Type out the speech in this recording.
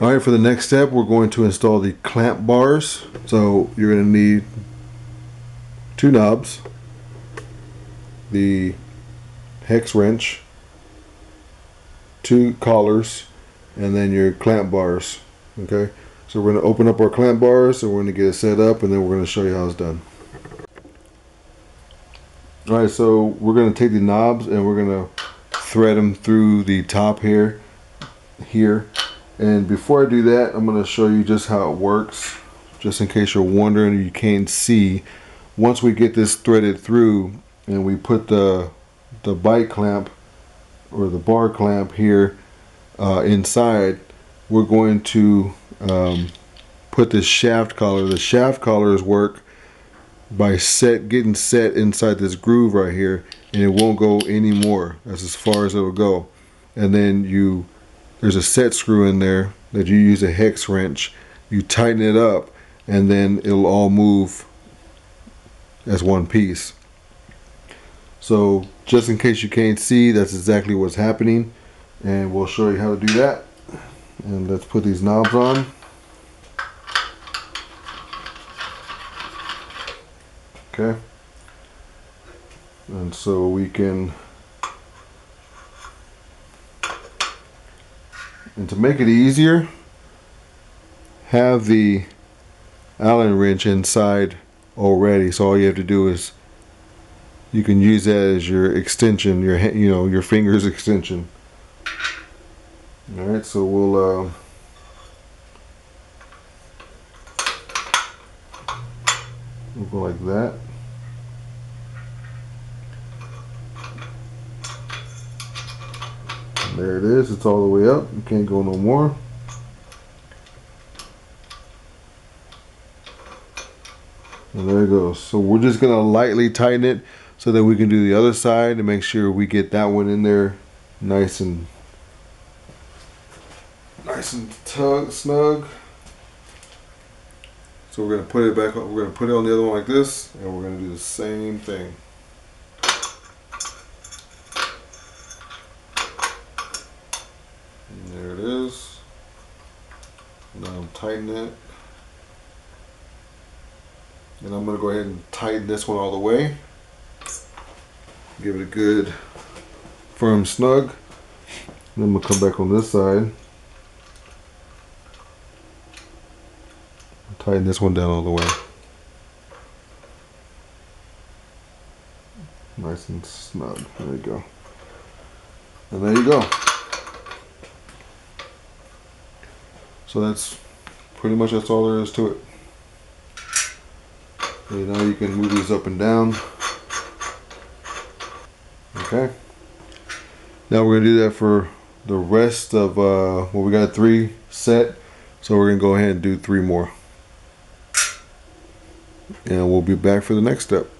All right, for the next step, we're going to install the clamp bars. So you're going to need two knobs, the hex wrench, two collars, and then your clamp bars. Okay, so we're going to open up our clamp bars and we're going to get it set up, and then we're going to show you how it's done. All right, so we're going to take the knobs and we're going to thread them through the top here. And before I do that, I'm going to show you just how it works, just in case you're wondering, you can't see. Once we get this threaded through and we put the bike clamp or the bar clamp here inside, we're going to put this shaft collar. The shaft collars work by getting set inside this groove right here, and it won't go anymore. That's as far as it will go. And then there's a set screw in there that you use a hex wrench. You tighten it up and then it'll all move as one piece. So just in case you can't see, that's exactly what's happening, and we'll show you how to do that. And let's put these knobs on. Okay. And so we can And to make it easier, have the Allen wrench inside already. So all you have to do is, you can use that as your extension, your finger's extension. All right, so we'll go like that. There it is, it's all the way up, you can't go no more. And there it goes. So we're just gonna lightly tighten it so that we can do the other side and make sure we get that one in there nice and snug. So we're gonna put it back on, we're gonna put it on the other one like this, and we're gonna do the same thing. Tighten it, and I'm going to go ahead and tighten this one all the way, give it a good firm snug, and I'm going to come back on this side, tighten this one down all the way, nice and snug. There you go, and there you go. So that's pretty much that's all there is to it. And now you can move these up and down. Okay. Now we're gonna do that for the rest of well, we got three set, so we're gonna go ahead and do three more. And we'll be back for the next step.